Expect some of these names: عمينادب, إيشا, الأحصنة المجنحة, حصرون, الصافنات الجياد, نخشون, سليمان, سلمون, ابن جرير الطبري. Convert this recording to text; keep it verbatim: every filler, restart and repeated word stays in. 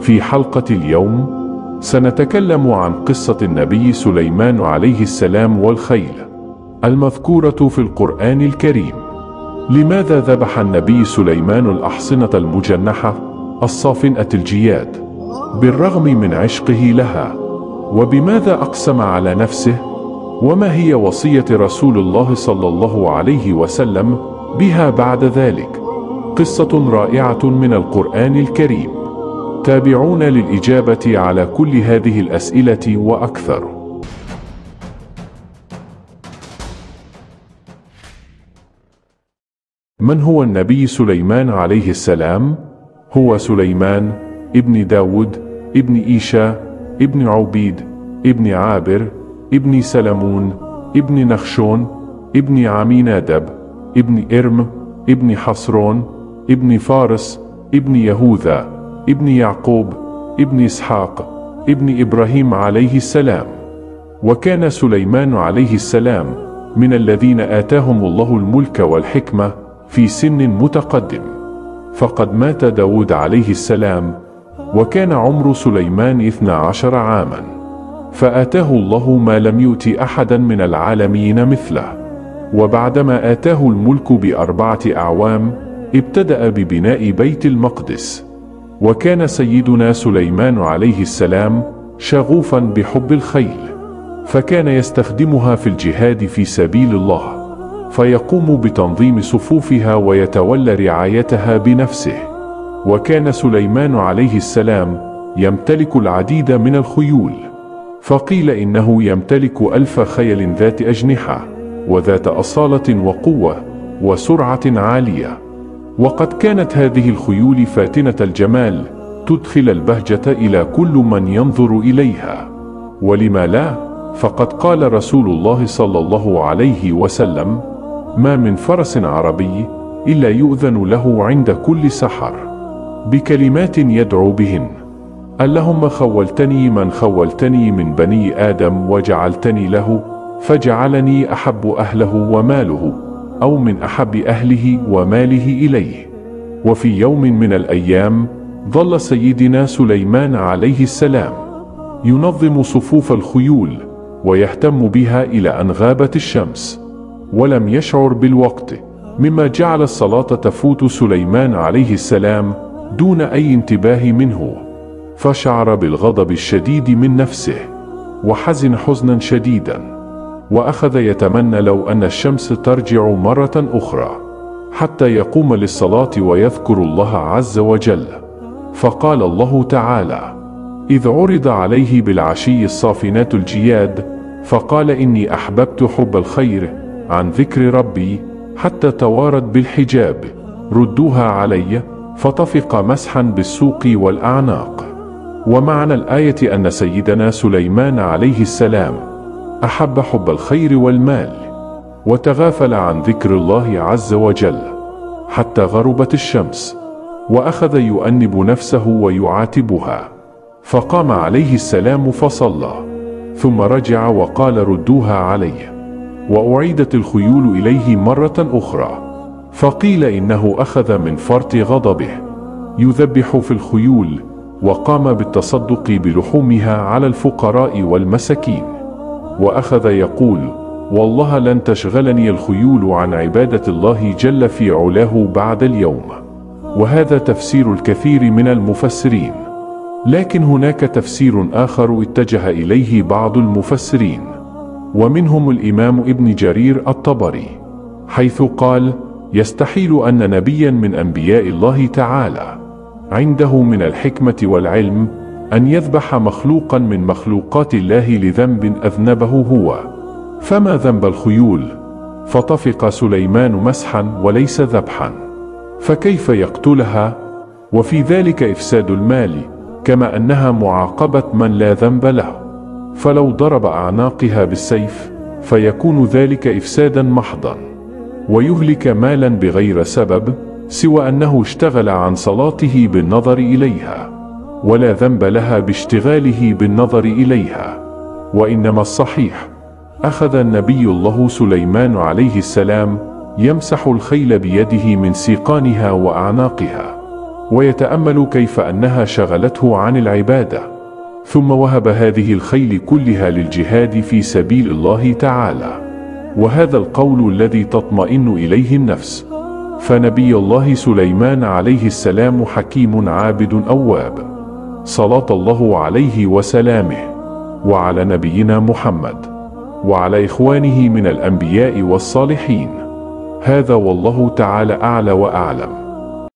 في حلقة اليوم سنتكلم عن قصة النبي سليمان عليه السلام والخيل المذكورة في القرآن الكريم. لماذا ذبح النبي سليمان الأحصنة المجنحة الصافنات الجياد بالرغم من عشقه لها؟ وبماذا أقسم على نفسه؟ وما هي وصية رسول الله صلى الله عليه وسلم بها بعد ذلك؟ قصة رائعة من القرآن الكريم. تابعونا للإجابة على كل هذه الأسئلة وأكثر. من هو النبي سليمان عليه السلام؟ هو سليمان ابن داود ابن إيشا ابن عبيد ابن عابر ابن سلمون ابن نخشون ابن عمينادب ابن إرم ابن حصرون ابن فارس ابن يهوذا ابن يعقوب ابن إسحاق ابن إبراهيم عليه السلام. وكان سليمان عليه السلام من الذين آتاهم الله الملك والحكمة في سن متقدم، فقد مات داود عليه السلام وكان عمر سليمان اثنا عشر عاما، فآتاه الله ما لم يؤت أحدا من العالمين مثله. وبعدما آتاه الملك بأربعة أعوام ابتدأ ببناء بيت المقدس. وكان سيدنا سليمان عليه السلام شغوفا بحب الخيل، فكان يستخدمها في الجهاد في سبيل الله، فيقوم بتنظيم صفوفها ويتولى رعايتها بنفسه. وكان سليمان عليه السلام يمتلك العديد من الخيول، فقيل إنه يمتلك ألف خيل ذات أجنحة وذات أصالة وقوة وسرعة عالية. وقد كانت هذه الخيول فاتنة الجمال تدخل البهجة إلى كل من ينظر إليها. ولما لا؟ فقد قال رسول الله صلى الله عليه وسلم: ما من فرس عربي إلا يؤذن له عند كل سحر بكلمات يدعو بهن: اللهم خولتني من خولتني من بني آدم وجعلتني له فجعلني أحب أهله وماله، أو من أحب أهله وماله إليه. وفي يوم من الأيام ظل سيدنا سليمان عليه السلام ينظم صفوف الخيول ويهتم بها إلى أن غابت الشمس ولم يشعر بالوقت، مما جعل الصلاة تفوت سليمان عليه السلام دون أي انتباه منه، فشعر بالغضب الشديد من نفسه وحزن حزنا شديدا، وأخذ يتمنى لو أن الشمس ترجع مرة أخرى حتى يقوم للصلاة ويذكر الله عز وجل. فقال الله تعالى إذ عرض عليه بالعشي الصافنات الجياد فقال إني أحببت حب الخير عن ذكر ربي حتى توارت بالحجاب، ردوها علي، فطفق مسحا بالسوق والأعناق. ومعنى الآية أن سيدنا سليمان عليه السلام أحب حب الخير والمال وتغافل عن ذكر الله عز وجل حتى غربت الشمس، وأخذ يؤنب نفسه ويعاتبها. فقام عليه السلام فصلى ثم رجع وقال ردوها علي، وأعيدت الخيول إليه مرة أخرى. فقيل إنه أخذ من فرط غضبه يذبح في الخيول، وقام بالتصدق بلحومها على الفقراء والمساكين، وأخذ يقول والله لن تشغلني الخيول عن عبادة الله جل في علاه بعد اليوم. وهذا تفسير الكثير من المفسرين، لكن هناك تفسير آخر اتجه إليه بعض المفسرين، ومنهم الإمام ابن جرير الطبري، حيث قال يستحيل أن نبيا من أنبياء الله تعالى عنده من الحكمة والعلم أن يذبح مخلوقا من مخلوقات الله لذنب أذنبه هو، فما ذنب الخيول؟ فطفق سليمان مسحا وليس ذبحا، فكيف يقتلها؟ وفي ذلك إفساد المال، كما أنها معاقبة من لا ذنب له، فلو ضرب أعناقها بالسيف فيكون ذلك إفسادا محضا ويهلك مالا بغير سبب سوى أنه اشتغل عن صلاته بالنظر إليها، ولا ذنب لها باشتغاله بالنظر إليها. وإنما الصحيح أخذ النبي الله سليمان عليه السلام يمسح الخيل بيده من سيقانها وأعناقها، ويتأمل كيف أنها شغلته عن العبادة، ثم وهب هذه الخيل كلها للجهاد في سبيل الله تعالى. وهذا القول الذي تطمئن إليه النفس. فنبي الله سليمان عليه السلام حكيم عابد أواب، صلاة الله عليه وسلامه، وعلى نبينا محمد وعلى إخوانه من الأنبياء والصالحين. هذا والله تعالى أعلى وأعلم.